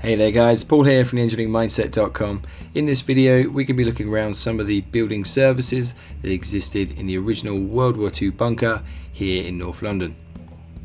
Hey there guys, Paul here from theengineeringmindset.com. In this video we can be looking around some of the building services that existed in the original World War II bunker here in North London.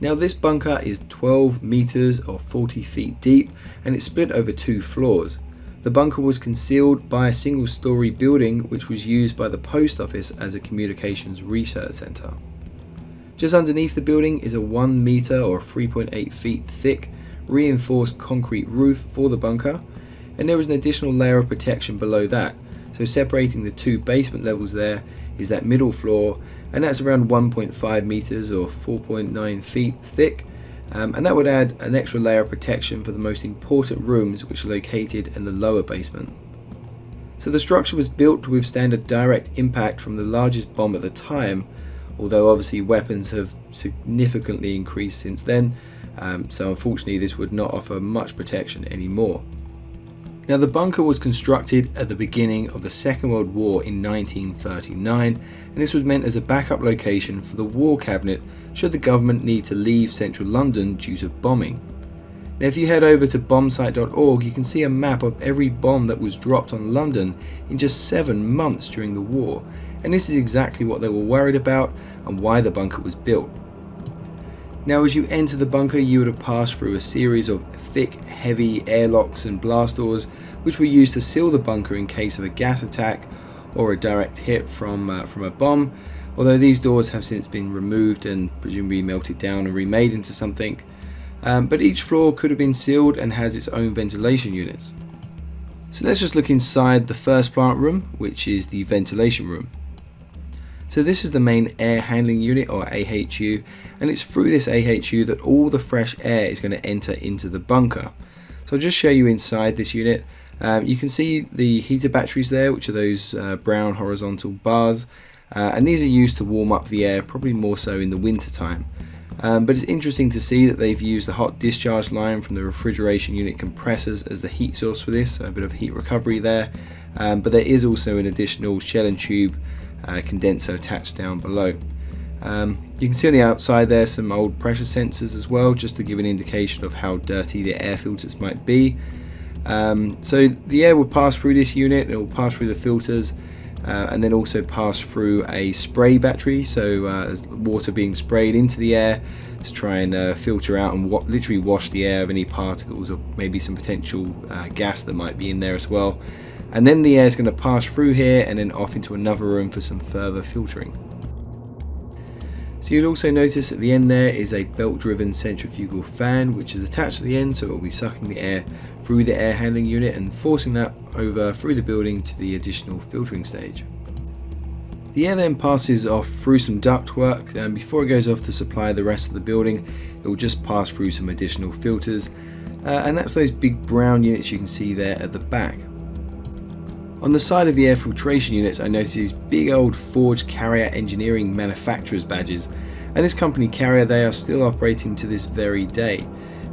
Now this bunker is 12 metres or 40 feet deep and it's split over two floors. The bunker was concealed by a single storey building which was used by the post office as a communications research centre. Just underneath the building is a 1 metre or 3.8 feet thick reinforced concrete roof for the bunker, and there was an additional layer of protection below that, so separating the two basement levels there is that middle floor, and that's around 1.5 meters or 4.9 feet thick, and that would add an extra layer of protection for the most important rooms, which are located in the lower basement. So the structure was built to withstand a direct impact from the largest bomb at the time, although obviously weapons have significantly increased since then. So unfortunately this would not offer much protection anymore. Now the bunker was constructed at the beginning of the Second World War in 1939, and this was meant as a backup location for the War Cabinet should the government need to leave central London due to bombing. Now if you head over to bombsight.org you can see a map of every bomb that was dropped on London in just 7 months during the war, and this is exactly what they were worried about and why the bunker was built. Now as you enter the bunker you would have passed through a series of thick, heavy airlocks and blast doors which were used to seal the bunker in case of a gas attack or a direct hit from a bomb, although these doors have since been removed and presumably melted down and remade into something, but each floor could have been sealed and has its own ventilation units. So let's just look inside the first plant room, which is the ventilation room. So this is the main air handling unit, or AHU, and it's through this AHU that all the fresh air is going to enter into the bunker. So I'll just show you inside this unit. You can see the heater batteries there, which are those brown horizontal bars, and these are used to warm up the air, probably more so in the winter time. But it's interesting to see that they've used the hot discharge line from the refrigeration unit compressors as the heat source for this, so a bit of heat recovery there, but there is also an additional shell and tube condenser attached down below. You can see on the outside there some old pressure sensors as well, just to give an indication of how dirty the air filters might be. So the air will pass through this unit, it will pass through the filters, and then also pass through a spray battery, so there's water being sprayed into the air to try and filter out and literally wash the air of any particles or maybe some potential gas that might be in there as well. And then the air is going to pass through here and then off into another room for some further filtering. So you'll also notice at the end there is a belt driven centrifugal fan which is attached to the end, so it will be sucking the air through the air handling unit and forcing that over through the building to the additional filtering stage. The air then passes off through some ductwork, and before it goes off to supply the rest of the building it will just pass through some additional filters, and that's those big brown units you can see there at the back. On the side of the air filtration units I noticed these big old forged Carrier engineering manufacturers badges, and this company Carrier, they are still operating to this very day,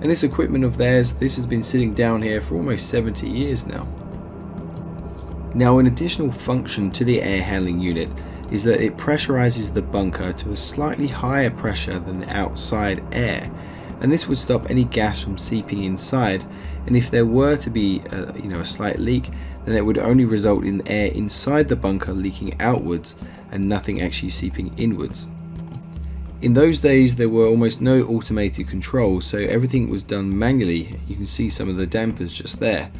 and this equipment of theirs, this has been sitting down here for almost 70 years now. Now an additional function to the air handling unit is that it pressurizes the bunker to a slightly higher pressure than the outside air, and this would stop any gas from seeping inside, and if there were to be a slight leak then it would only result in air inside the bunker leaking outwards and nothing actually seeping inwards. In those days there were almost no automated controls, so everything was done manually. You can see some of the dampers just there.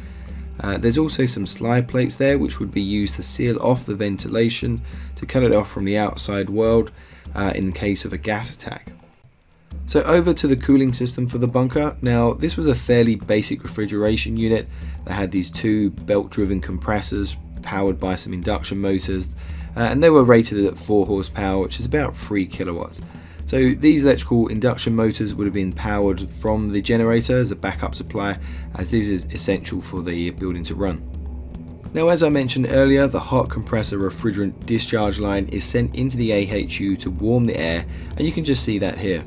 There's also some slide plates there which would be used to seal off the ventilation to cut it off from the outside world in case of a gas attack. So over to the cooling system for the bunker. Now this was a fairly basic refrigeration unit that had these two belt driven compressors powered by some induction motors, and they were rated at 4 horsepower, which is about 3 kilowatts. So these electrical induction motors would have been powered from the generator as a backup supply, as this is essential for the building to run. Now as I mentioned earlier, the hot compressor refrigerant discharge line is sent into the AHU to warm the air, and you can just see that here.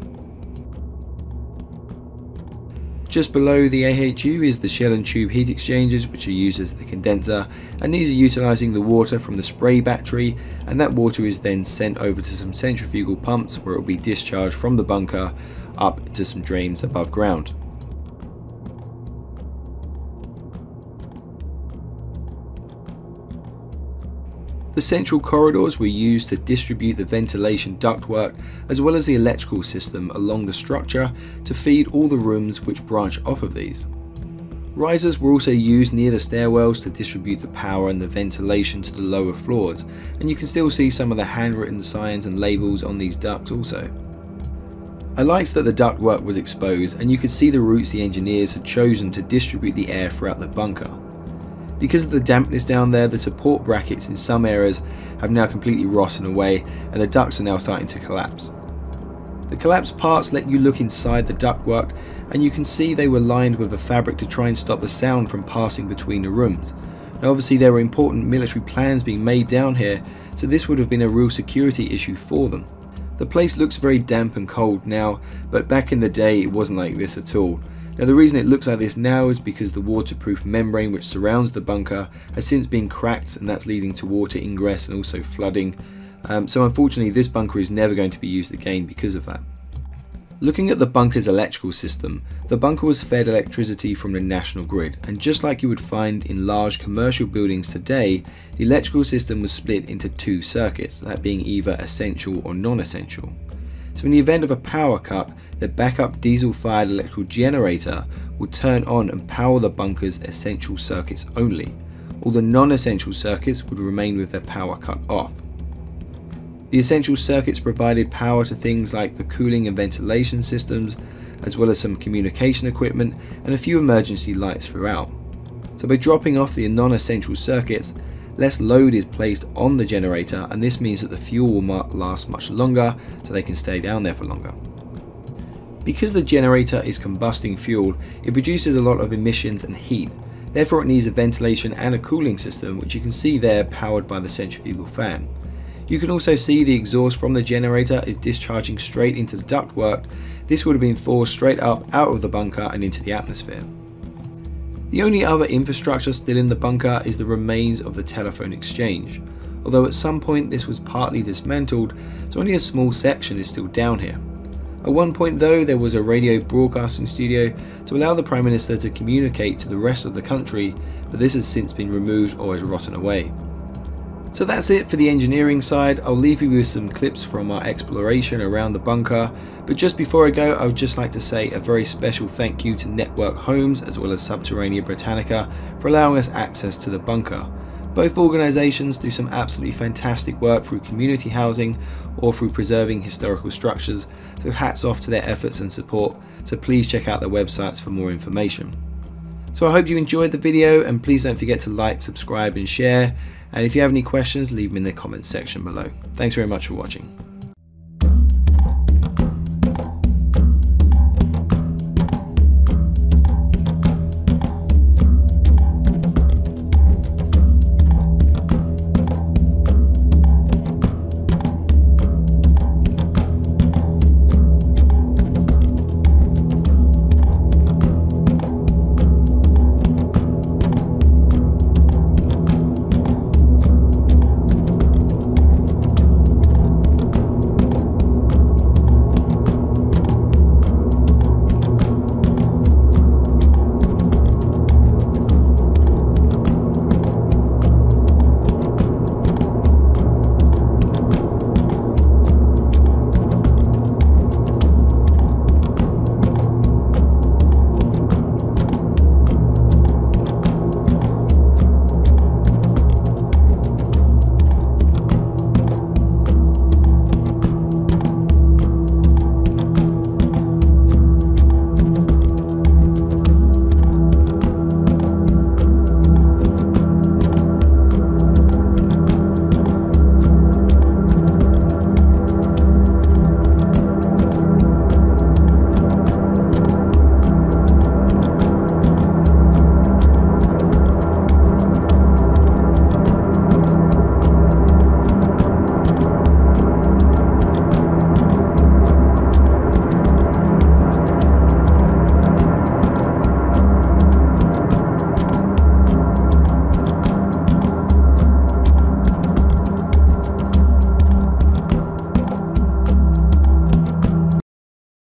Just below the AHU is the shell and tube heat exchangers which are used as the condenser, and these are utilising the water from the spray battery, and that water is then sent over to some centrifugal pumps where it will be discharged from the bunker up to some drains above ground. The central corridors were used to distribute the ventilation ductwork as well as the electrical system along the structure to feed all the rooms which branch off of these. Risers were also used near the stairwells to distribute the power and the ventilation to the lower floors, and you can still see some of the handwritten signs and labels on these ducts also. I liked that the ductwork was exposed and you could see the routes the engineers had chosen to distribute the air throughout the bunker. Because of the dampness down there, the support brackets in some areas have now completely rotten away and the ducts are now starting to collapse. The collapsed parts let you look inside the ductwork, and you can see they were lined with a fabric to try and stop the sound from passing between the rooms. Now obviously there were important military plans being made down here, so this would have been a real security issue for them. The place looks very damp and cold now, but back in the day it wasn't like this at all. Now the reason it looks like this now is because the waterproof membrane which surrounds the bunker has since been cracked, and that's leading to water ingress and also flooding. So unfortunately this bunker is never going to be used again because of that. Looking at the bunker's electrical system, the bunker was fed electricity from the national grid, and just like you would find in large commercial buildings today, the electrical system was split into two circuits, that being either essential or non-essential. So in the event of a power cut, the backup diesel-fired electrical generator would turn on and power the bunker's essential circuits only. All the non-essential circuits would remain with their power cut off. The essential circuits provided power to things like the cooling and ventilation systems, as well as some communication equipment and a few emergency lights throughout. So by dropping off the non-essential circuits, less load is placed on the generator, and this means that the fuel will last much longer, so they can stay down there for longer. Because the generator is combusting fuel, it produces a lot of emissions and heat. Therefore it needs a ventilation and a cooling system, which you can see there powered by the centrifugal fan. You can also see the exhaust from the generator is discharging straight into the ductwork. This would have been forced straight up out of the bunker and into the atmosphere. The only other infrastructure still in the bunker is the remains of the telephone exchange, although at some point this was partly dismantled, so only a small section is still down here. At one point though, there was a radio broadcasting studio to allow the Prime Minister to communicate to the rest of the country, but this has since been removed or is rotten away. So that's it for the engineering side. I'll leave you with some clips from our exploration around the bunker, but just before I go, I would just like to say a very special thank you to Network Homes as well as Subterranea Britannica for allowing us access to the bunker. Both organisations do some absolutely fantastic work through community housing or through preserving historical structures, so hats off to their efforts and support, so please check out their websites for more information. So I hope you enjoyed the video, and please don't forget to like, subscribe and share. And if you have any questions, leave them in the comments section below. Thanks very much for watching.